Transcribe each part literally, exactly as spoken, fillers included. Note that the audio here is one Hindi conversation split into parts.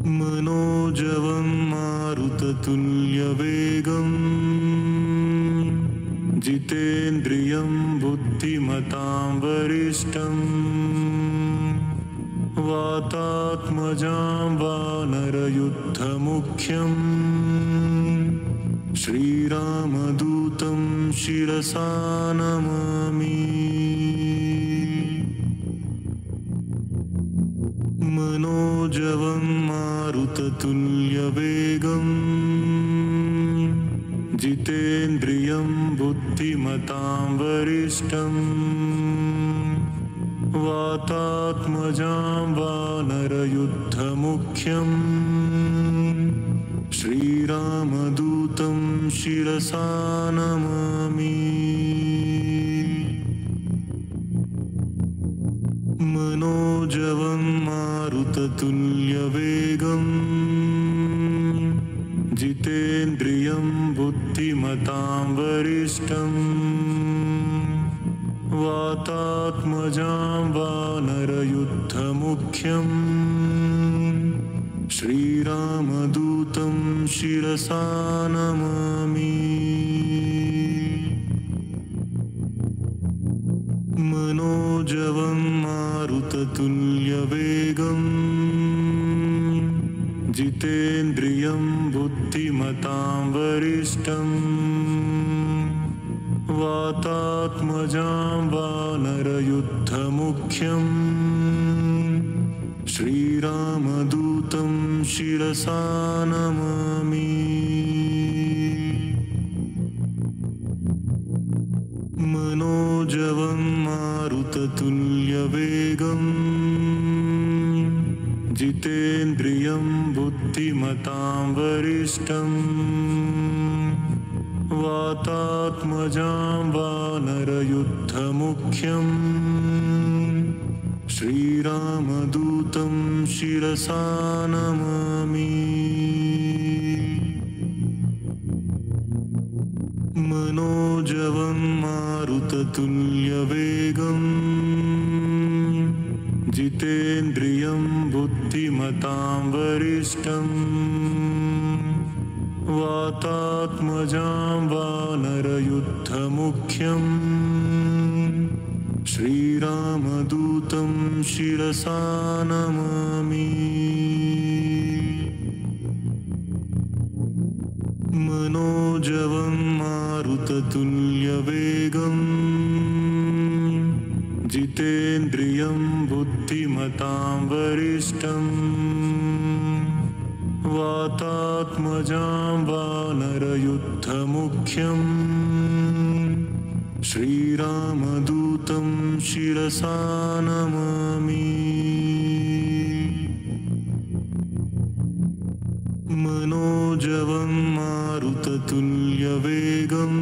मनोजवं मारुततुल्यवेगं जितेन्द्रियं बुद्धिमतां वरिष्ठं वातात्मजां वानरयुद्धमुख्यं श्रीरामदूतं शिरसा नमामि। मनोजवं मारुततुल्यवेगं जितेन्द्रियं बुद्धिमतां वरिष्ठं वातात्मजां वानरयुद्धमुख्यं श्रीरामदूतं शिरसा नमामि। मनोजवं मारुततुल्यवेगं जितेन्द्रियं बुद्धिमतां वरिष्ठं वातात्मजां वानरयुद्धमुख्यं श्रीरामदूतं शिरसा नमामि। मनोजवं मारुततुल्यवेगं जितेन्द्रियं बुद्धिमतां वरिष्ठं वातात्मजां वानरयुद्धमुख्यं श्रीरामदूतं शिरसा नमामि। मनोजवं मारुततुल्यवेगं जितेन्द्रियं बुद्धिमतां वरिष्ठं वातात्मजां वानरयुद्धमुख्यं श्रीरामदूतं शिरसा नमामि। मनोजवं मारुततुल्यवेगं जितेन्द्रियं बुद्धिमतां वरिष्ठं वातात्मजां वानरयुद्धमुख्यं श्रीरामदूतं शिरसा नमामि। मनोजवं मारुततुल्यवेगं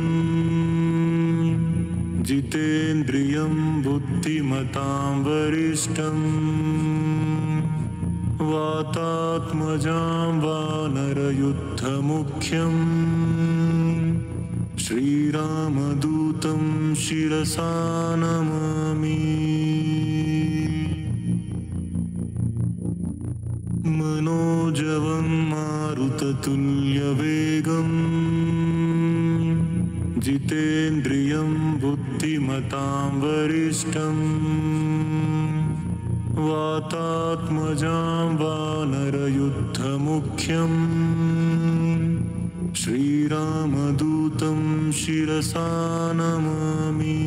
जितेन्द्रियं बुद्धिमतां वरिष्ठं वातात्मजां वानरयुद्धमुख्यं श्रीरामदूतं शिरसा नमामि। मनोजवं मारुततुल्यवेगं जितेन्द्रियं बुद्धिमतां वरिष्ठं वातात्मजां वानरयुद्धमुख्यं श्रीरामदूतं शिरसा नमामि।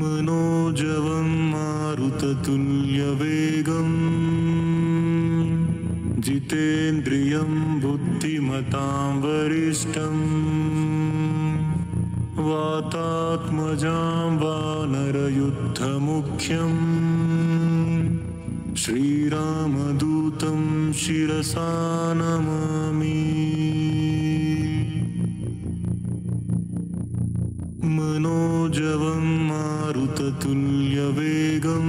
मनोजवं मारुततुल्यवेगं जितेन्द्रियं बुद्धिमतां वरिष्ठं वातात्मजां वानरयुद्धमुख्यं श्रीरामदूतं शिरसा नमामि। मनोजवं मारुततुल्यवेगं जितेन्द्रियं बुद्धिमतां वरिष्ठं वातात्मजां वानरयुद्धमुख्यं श्रीरामदूतं शिरसा नमामि। मनोजवं मारुततुल्यवेगं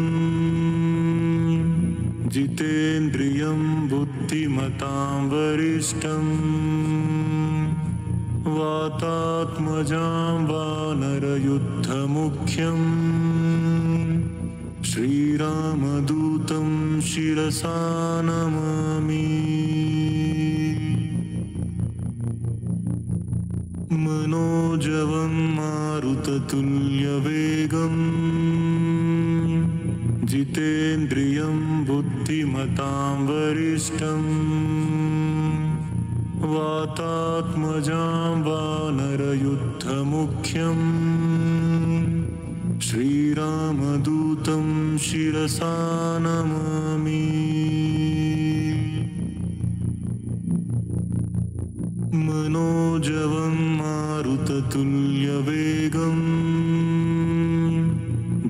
जितेन्द्रियं बुद्धिमतां वरिष्ठं वातात्मजां वानरयुद्धमुख्यं श्रीरामदूतं शिरसा नमामि मनोजवं मारुततुल्यवेगं जितेन्द्रियं बुद्धिमतां वरिष्ठं वातात्मजां वानरयुद्धमुख्यम् श्रीरामदूतं शिरसा नमामि मनोजवं मारुततुल्यवेगं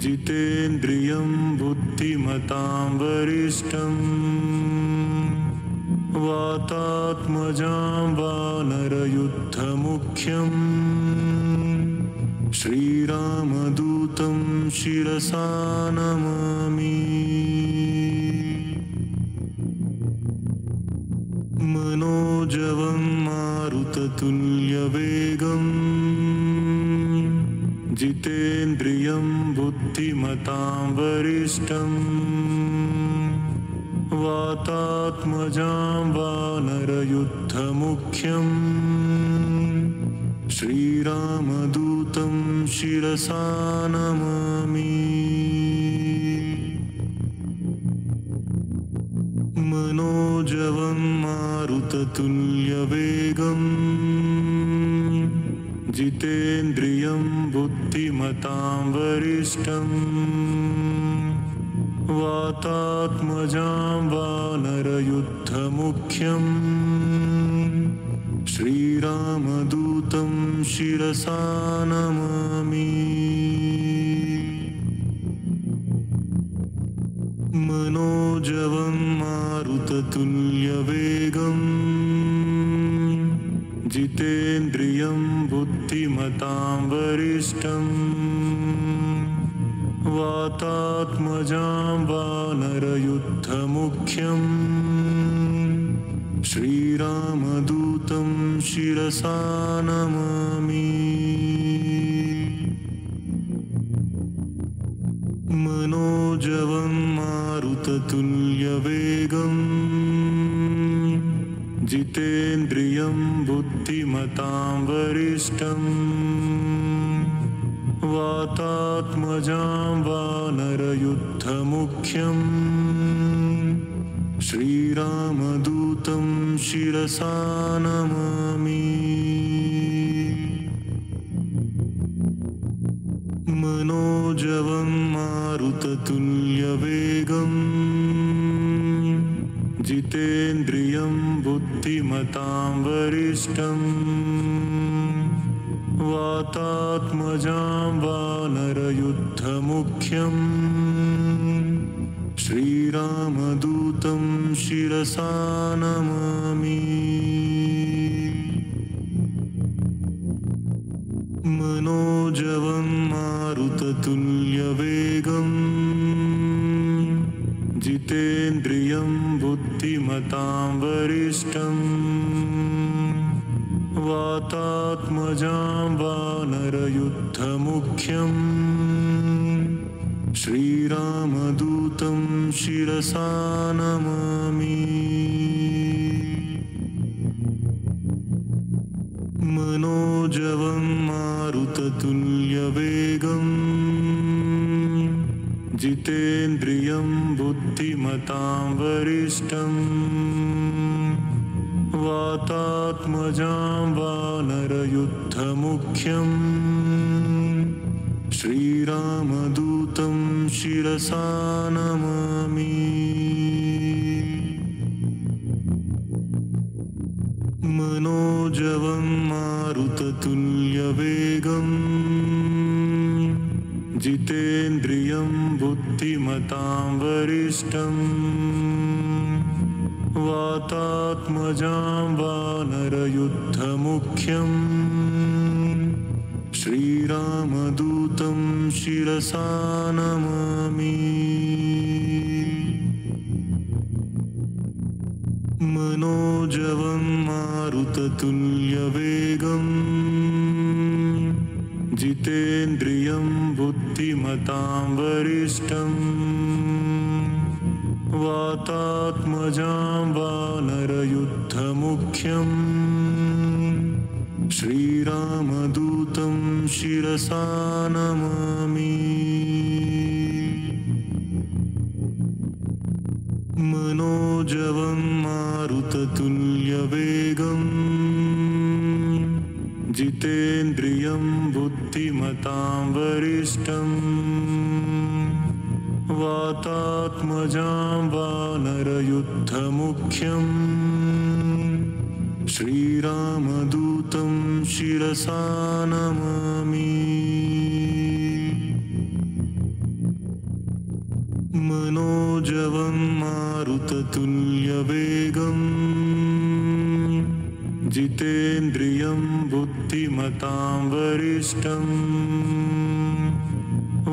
जितेन्द्रियं बुद्धिमतां वरिष्ठं वातात्मजां वानरयुद्धमुख्यम् श्रीरामदूतं शिरसा नमामि मनोजवं मारुततुल्यवेगं जितेन्द्रियं बुद्धिमतां वरिष्ठं वातात्मजां वानरयुद्धमुख्यम् श्रीरामदूतं शिरसा नमामि मनोजवं मारुततुल्यवेगं जितेन्द्रियं बुद्धिमतां वरिष्ठं वातात्मजां वानरयुद्धमुख्यम् श्रीरामदूतं शिरसा नमामि मनोजवं मारुततुल्यवेगं जितेन्द्रियं बुद्धिमतां वरिष्ठं वातात्मजां वानरयुद्धमुख्यम् श्रीरामदूतं शिरसा नमामि मनोजवं मारुततुल्यवेगं जितेन्द्रियं बुद्धिमतां वरिष्ठं वातात्मजां वानरयुद्धमुख्यम् श्रीरामदूतं शिरसा नमामि मनोजवं मारुततुल्यवेगं जितेन्द्रियं बुद्धिमतां वरिष्ठं वातात्मजां वानरयुद्धमुख्यम् श्रीरामदूतं शिरसा नमामि मनोजवं मारुततुल्यवेगं जितेन्द्रियं बुद्धिमतां वरिष्ठं वातात्मजां वानरयुद्धमुख्यम् श्रीरामदूतं शिरसा नमामि मनोजवं मारुततुल्यवेगं जितेन्द्रियं बुद्धिमतां वरिष्ठं वातात्मजां वानरयुद्धमुख्यम् श्रीरामदूतं शिरसा नमामि मनोजवं मारुततुल्यवेगं जितेन्द्रियं बुद्धिमतां वरिष्ठं वातात्मजां वानरयुद्धमुख्यम् श्रीरामदूतं शिरसा नमामि मनोजवं मारुततुल्यवेगं जितेन्द्रियं बुद्धिमतां वरिष्ठं वातात्मजां वानरयुद्धमुख्यं श्रीरामदूतं शिरसा नमामि। मनोजवं मारुततुल्यवेगम् जितेन्द्रियं बुद्धिमतां वरिष्ठं वातात्मजां वानरयुद्धमुख्यं श्रीरामदूतं शिरसा नमामि। मनोजवं मारुततुल्यवेगम् जितेन्द्रियं बुद्धिमतां वरिष्ठं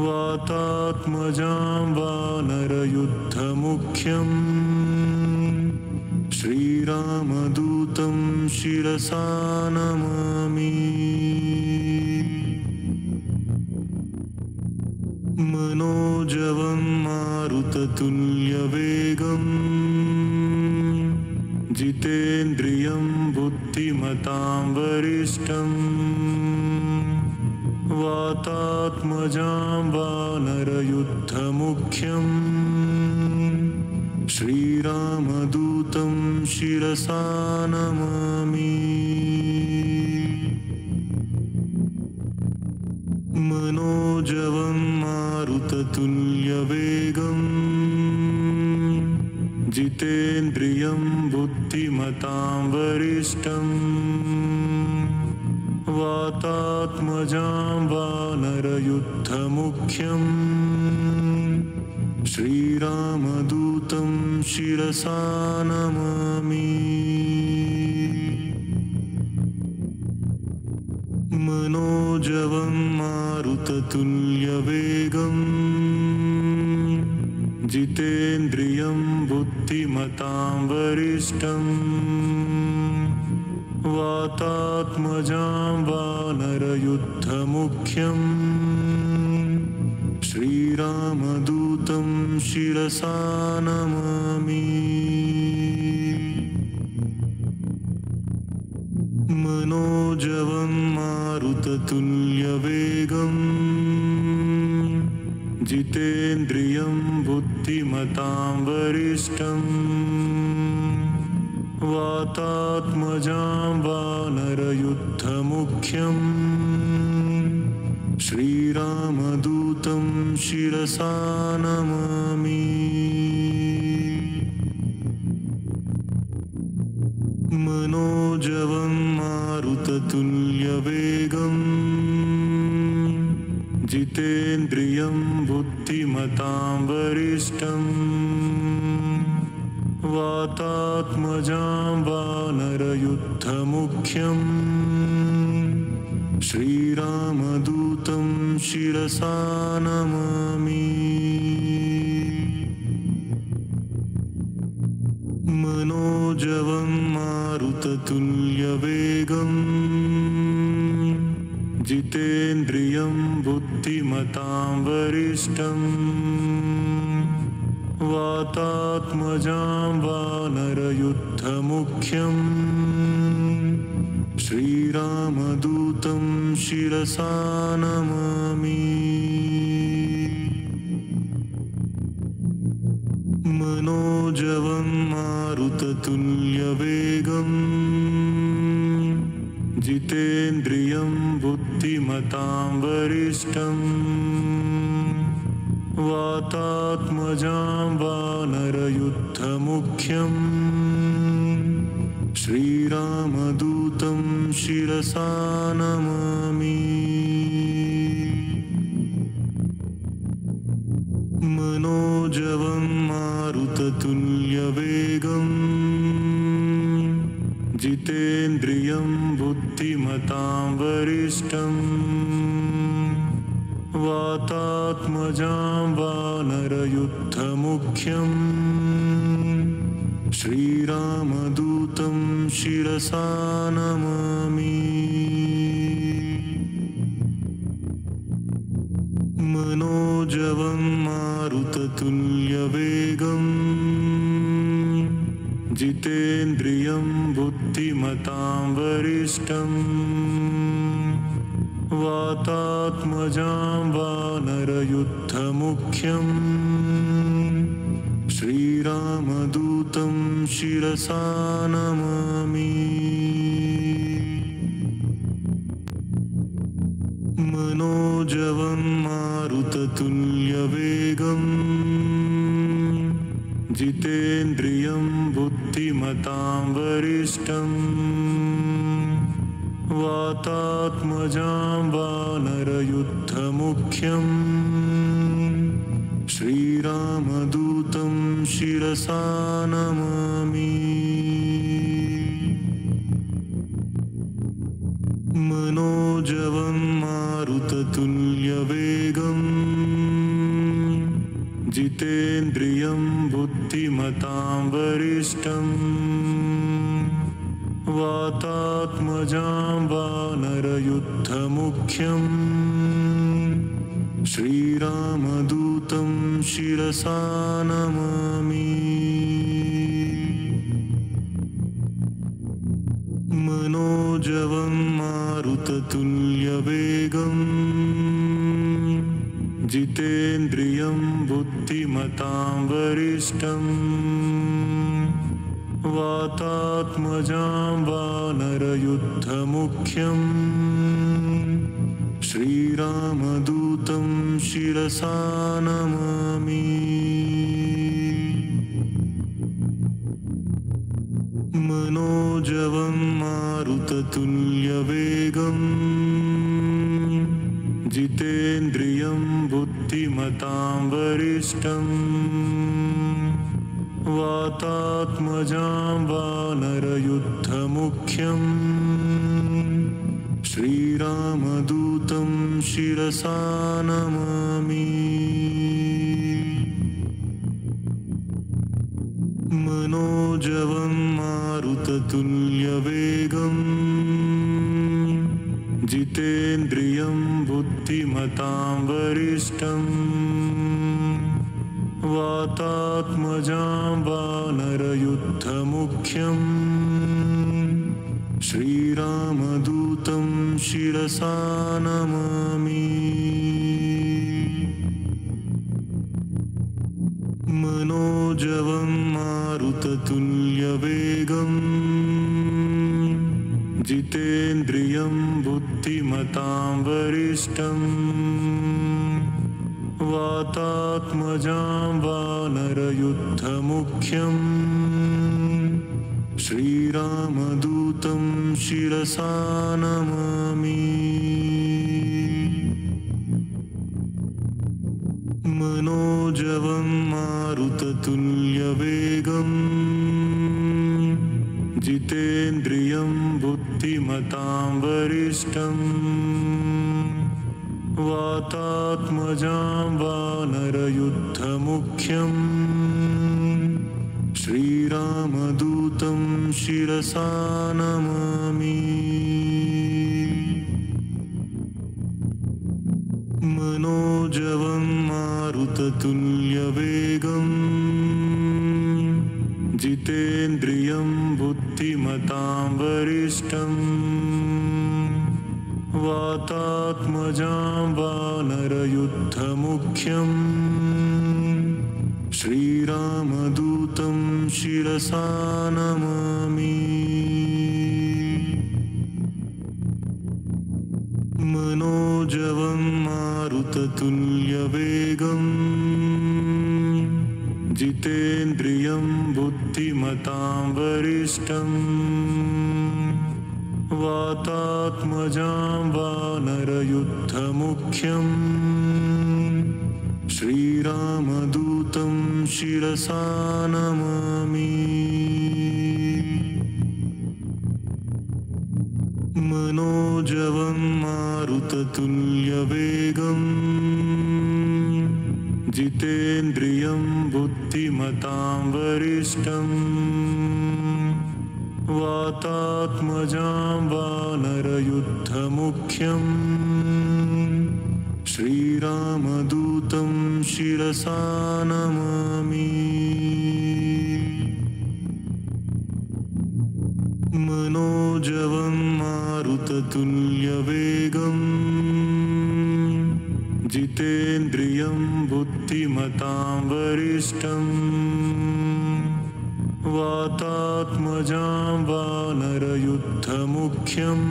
वातात्मजां वानरयुद्धमुख्यं श्रीरामदूतं शिरसा नमामि। मनोजवं मारुततुल्यवेगम् जितेन्द्रियं बुद्धिमतां वरिष्ठं वातात्मजां वानरयुद्धमुख्यं श्रीरामदूतं शिरसा नमामि। मनोजवं मारुततुल्यवेगम् जितेन्द्रियं बुद्धिमतां वरिष्ठं वातात्मजां वानरयुद्धमुख्यं श्रीरामदूतं शिरसा नमामि। मनोजवं मारुततुल्यवेगम् जितेन्द्रियं बुद्धिमतां वरिष्ठं वातात्मजां वानरयुद्धमुख्यं श्रीरामदूतं शिरसा नमामि। मनोजवं मारुततुल्यवेगम् जितेन्द्रियं बुद्धिमतां वरिष्ठं वातात्मजां वानरयुद्धमुख्यं श्रीरामदूतं शिरसा नमामि। मनोजवं मारुततुल्यवेगम् जितेन्द्रियं बुद्धिमतां वरिष्ठं वातात्मजां वानरयुद्धमुख्यं श्रीरामदूतं शिरसा नमामि। मनोजवं मारुततुल्यवेगम् जितेन्द्रियं बुद्धिमतां वरिष्ठं वातात्मजां वानरयुद्धमुख्यं श्रीरामदूतं शिरसा नमामि। मनोजवं मारुततुल्यवेगम् जितेन्द्रियं बुद्धिमतां वरिष्ठं वातात्मजां वानरयुद्धमुख्यं श्रीरामदूतं शिरसा नमामि। मनोजवं मारुततुल्यवेगम् जितेन्द्रियं बुद्धिमतां वरिष्ठं वातात्मजां वानरयुद्धमुख्यं श्रीरामदूतं शिरसा नमामि। नौजवं मारुततुल्यवेगम् जितेन्द्रियं बुद्धिमतां वरिष्ठम् वातात्मजां वानरयुद्धमुख्यम् श्रीरामदूतं शिरसा नमामि। मनोजवं मारुततुल्यवेगम् जितेन्द्रियं बुद्धिमतां वरिष्ठम् वातात्मजां वानरयुद्धमुख्यम् श्रीरामदूतं शिरसा नमामि। मनोजवं मारुततुल्यवेगम् जितेन्द्रियं बुद्धिमतां वरिष्ठम् वातात्मजां वानरयुद्धमुख्यम् श्रीरामदूतं शिरसा नमामि। मनोजवं मारुततुल्यवेगम् जितेन्द्रियं बुद्धिमतां वरिष्ठम् वातात्मजां वानरयुद्धमुख्यम् श्रीरामदूतं शिरसा नमामि। मनोजवं मारुततुल्यवेगम् जितेन्द्रियं बुद्धिमतां वरिष्ठम् वातात्मजां वानरयुद्धमुख्यम् श्रीरामदूतं शिरसा नमामि। मनोजवं मारुततुल्यवेगम् जितेन्द्रियं बुद्धिमतां वरिष्ठम् वातात्मजां वानरयुद्धमुख्यम् श्रीरामदूतं शिरसा नमामि। मनोजवं मारुततुल्यवेगम् जितेन्द्रियं बुद्धिमतां वरिष्ठम् वातात्मजां वानरयुद्धमुख्यम् श्रीरामदूतं शिरसा नमामि। मनोजवं मारुततुल्यवेगम् जितेन्द्रियं बुद्धिमतां वरिष्ठम् वातात्मजां वानरयुद्धमुख्यम् श्रीरामदूतं शिरसा नमामि। मनोजवं मारुततुल्यवेगम् जितेन्द्रियं बुद्धिमतां वरिष्ठम् वातात्मजां वानरयुद्धमुख्यम् श्रीरामदूतं शिरसा नमामि। मनोजवं मारुततुल्यवेगम् जितेन्द्रियं बुद्धिमतां वरिष्ठम् वातात्मजां वानरयुद्धमुख्यम् श्रीरामदूतं शिरसा नमामि। मनोजवं मारुततुल्यवेगम् जितेन्द्रियं बुद्धिमतां वरिष्ठम् वातात्मजां वानरयुद्धमुख्यम् श्री श्रीरामदूतं शिरसा नमामि मनोजवं मारुततुल्यवेगं जितेन्द्रियं बुद्धिमतां वरिष्ठं वातात्मजां वानरयुद्धमुख्यम्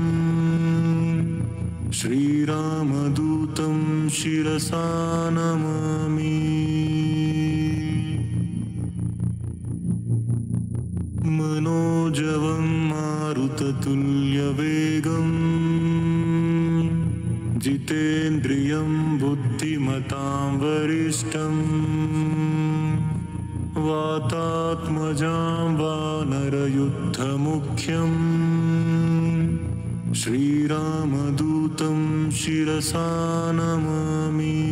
श्रीरामदूतं शिरसा नमामि मनोजवं मारुततुल्यवेगं जितेन्द्रियं बुद्धिमतां वरिष्ठं वातात्मजां वानरयुद्धमुख्यम् श्रीरामदूतं शिरसा नमामि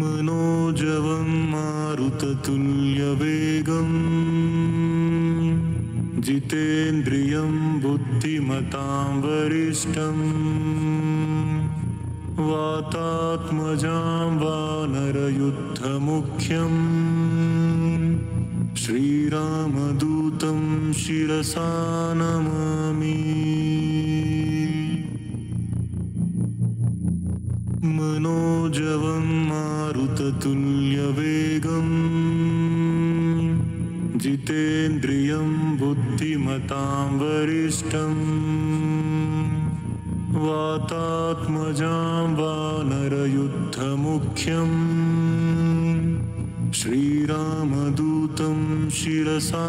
मनोजवं मारुततुल्यवेगं जितेन्द्रियं बुद्धिमतां वरिष्ठं वातात्मजां वानरयुद्धमुख्यम् श्रीरामदूतं शिरसा नमामि मनोजवं मारुततुल्यवेगं जितेन्द्रियं बुद्धिमतां वरिष्ठं वातात्मजां वानरयुद्धमुख्यम् श्रीरामदूतं शिरसा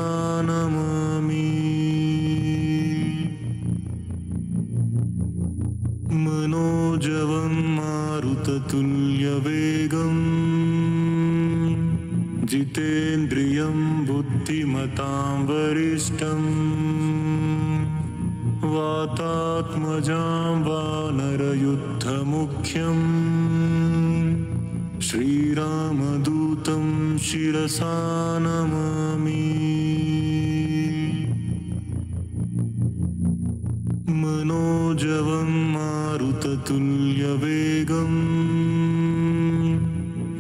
नमामि मनोजवं मारुततुल्यवेगं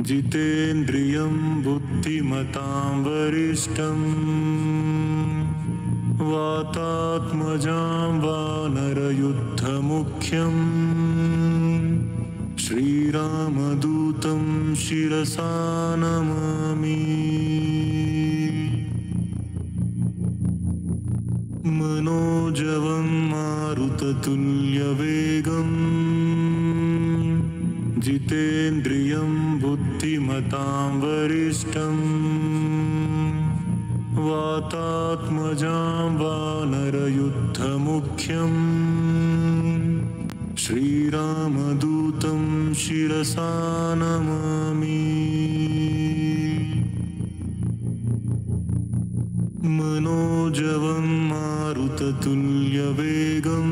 जितेन्द्रियं बुद्धिमतां वरिष्ठं वातात्मजां वानरयुद्धमुख्यम् श्रीरामदूतं शिरसा नमामि मनोजवं मारुततुल्यवेगं जितेन्द्रियं बुद्धिमतां वरिष्ठं वातात्मजां वानरयुद्धमुख्यम् श्रीरामदूतं शिरसा नमामि मनोजवं मारुततुल्यवेगं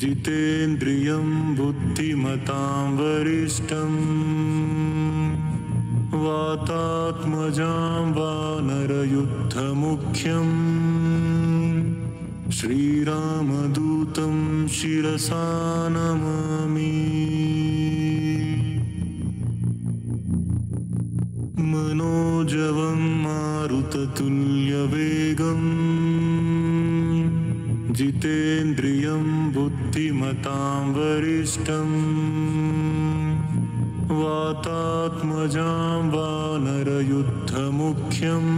जितेन्द्रियं बुद्धिमतां वरिष्ठं वातात्मजां वानरयुद्धमुख्यम् श्रीरामदूतं शिरसा नमामि मनोजवं मारुततुल्यवेगं जितेन्द्रियं बुद्धिमतां वरिष्ठं वातात्मजां वानरयुद्धमुख्यम्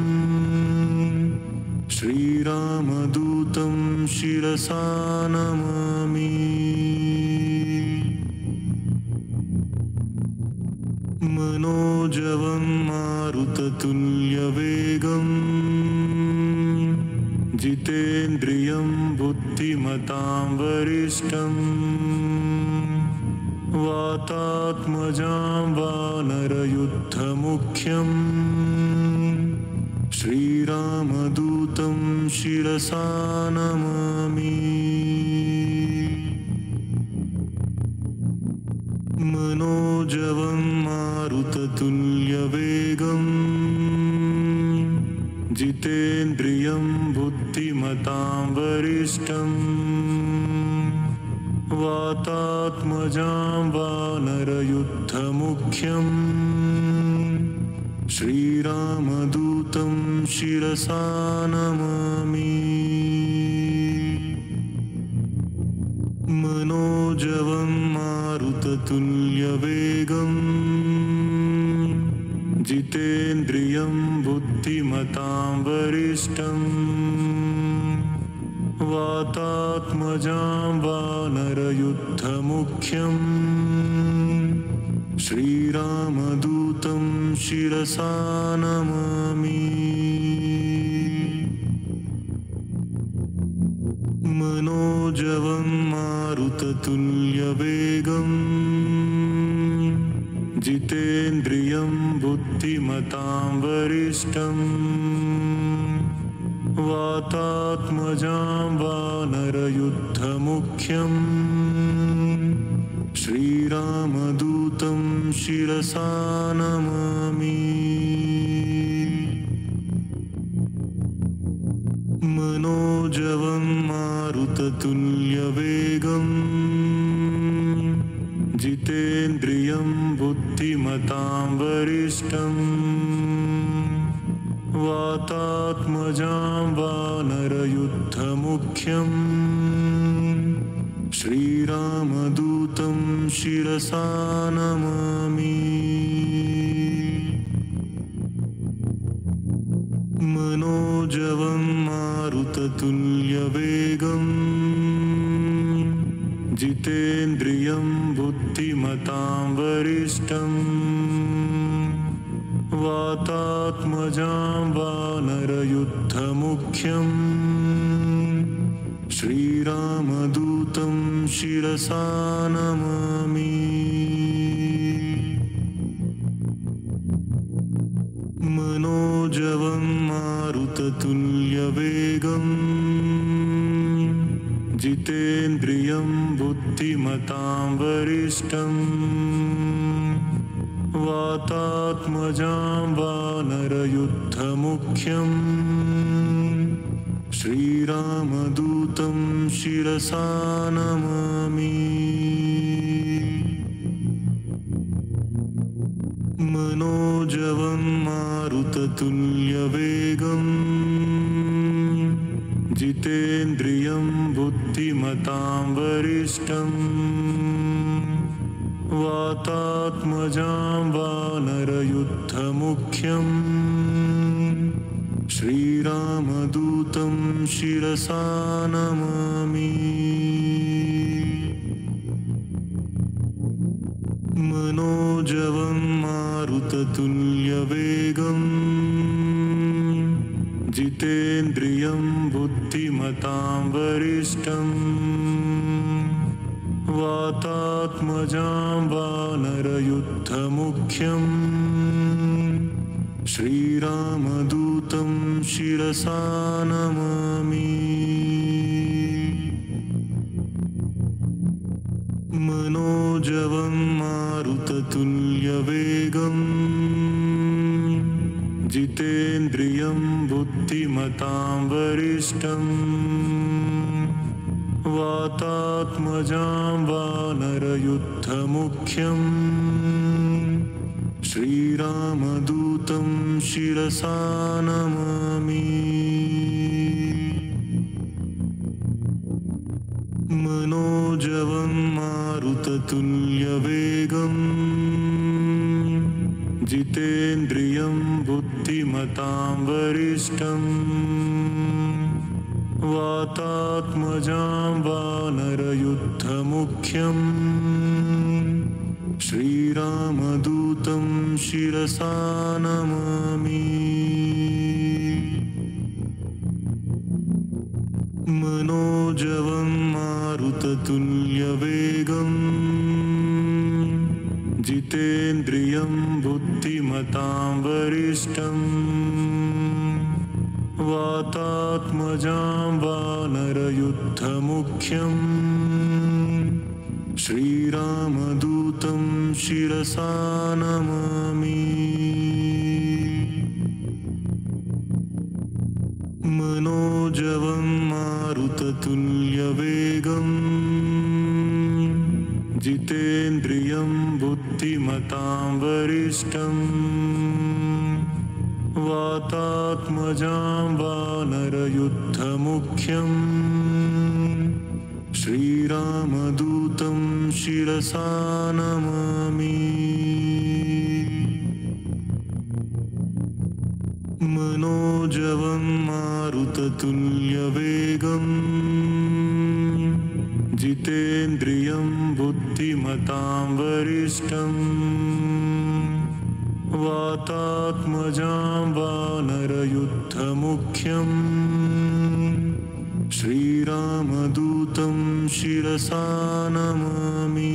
श्रीरामदूतं शिरसा नमामि मनोजवं मारुततुल्यवेगं जितेन्द्रियं बुद्धिमतां वरिष्ठं वातात्मजां वानरयुद्धमुख्यम् श्रीरामदूतं शिरसा नमामि मनोजवं मारुततुल्यवेगं जितेन्द्रियं बुद्धिमतां वरिष्ठं वातात्मजां वानरयुद्धमुख्यम् श्रीरामदूतं शिरसा नमामि मनोजवं मारुततुल्यवेगं जितेन्द्रियं बुद्धिमतां वरिष्ठं वातात्मजां वानरयुद्धमुख्यं श्रीरामदूतं शिरसा नमामि। मनोजवं मारुततुल्यवेगं जितेन्द्रियं बुद्धिमतां वरिष्ठम् वातात्मजां वानरयुद्धमुख्यं श्रीरामदूतं शिरसा नमामि। मनोजवं मारुततुल्यवेगं जितेन्द्रियं बुद्धिमतां वरिष्ठम् वातात्मजां वानरयुद्धमुख्यं श्रीरामदूतं शिरसा नमामि। मनोजवं मारुततुल्यवेगं जितेन्द्रियं बुद्धिमतां वरिष्ठम् वातात्मजां वानरयुद्धमुख्यं श्रीरामदूतं शिरसा नमामि। मनोजवं मारुततुल्यवेगं जितेन्द्रियं बुद्धिमतां वरिष्ठम् वातात्मजां वानरयुद्धमुख्यं श्रीरामदूतं शिरसा नमामि। मनोजवं मारुततुल्यवेगं जितेन्द्रियं बुद्धिमतां वरिष्ठम् वातात्मजां वानरयुद्धमुख्यं श्रीरामदूतं शिरसा नमामि। मनोजवं मारुततुल्यवेगं जितेन्द्रियं बुद्धिमतां वरिष्ठम् वातात्मजां वानरयुद्धमुख्यं श्रीरामदूतं शिरसा नमामि। मनोजवं मारुततुल्यवेगं जितेन्द्रियं बुद्धिमतां वरिष्ठम् वातात्मजां वानरयुद्धमुख्यं श्रीरामदूतं शिरसा नमामि। मनोजवं मारुततुल्यवेगं जितेन्द्रियं बुद्धिमतां वरिष्ठम् वातात्मजां वानरयुद्धमुख्यं श्रीरामदूतं शिरसा नमामि। मनोजवं मारुततुल्यवेगं जितेन्द्रियं बुद्धिमतां वरिष्ठम् वातात्मजां वानरयुद्धमुख्यं श्रीरामदूतं शिरसा नमामि। मनोजवं मारुततुल्यवेगं जितेन्द्रियं बुद्धिमतां वरिष्ठम् वातात्मजां वानरयुद्धमुख्यं श्रीरामदूतं शिरसा नमामि। मनोजवं मारुततुल्यवेगं जितेन्द्रियं बुद्धिमतां वरिष्ठं वातात्मजां वानरयुद्धमुख्यं श्रीरामदूतं शिरसा नमामि। मनोजवं मारुततुल्यवेगं जितेन्द्रियं बुद्धिमतां वरिष्ठं वातात्मजां वानरयुद्धमुख्यं श्रीरामदूतं शिरसा नमामि।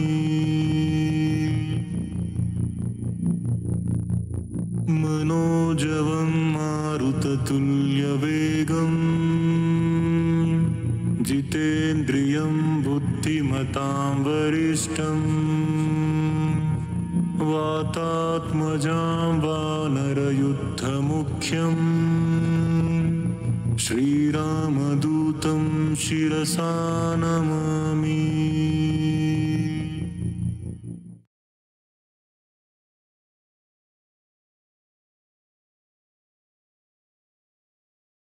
मनोजवं मारुततुल्यवेगं जितेन्द्रियं बुद्धिमतां वरिष्ठं वातात्मजां वानरयुद्धमुख्यं श्रीरामदूतं शिरसा नमामि।